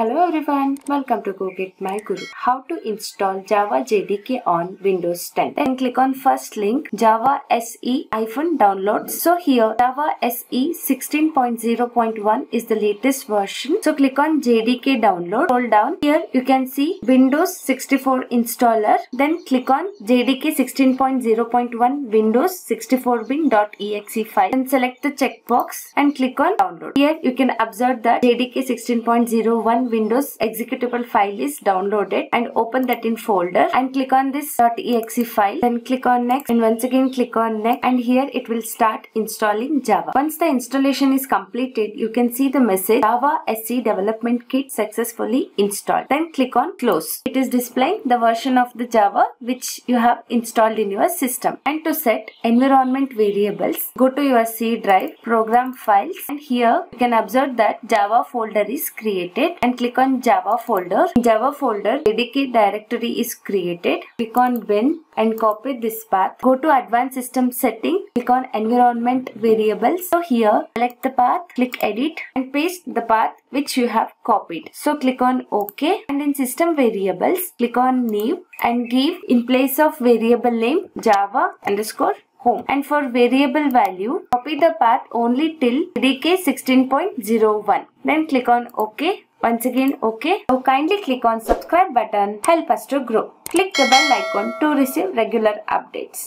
Hello everyone, welcome to Gogetmyguru. How to install Java JDK on Windows 10. Then click on first link, Java SE -downloads. So here Java SE 16.0.1 is the latest version. So click on JDK download. Scroll down. Here you can see Windows 64 installer. Then click on JDK 16.0.1 Windows 64 bin.exe file. Then select the checkbox and click on download. Here you can observe that JDK 16.01 Windows executable file is downloaded, and open that in folder and click on this .exe file, then click on next, and once again click on next, and here it will start installing Java. Once the installation is completed, you can see the message Java SE development kit successfully installed. Then click on close. It is displaying the version of the Java which you have installed in your system. And to set environment variables, go to your C drive, program files, and here you can observe that Java folder is created, and click on Java folder. In Java folder, JDK directory is created. Click on bin and copy this path. Go to advanced system setting. Click on environment variables. So here select the path, click edit, and paste the path which you have copied. So click on OK, and in system variables click on name and give in place of variable name Java_home, and for variable value copy the path only till JDK 16.01. Then click on OK. Once again OK. Now kindly click on subscribe button. Help us to grow. Click the bell icon to receive regular updates.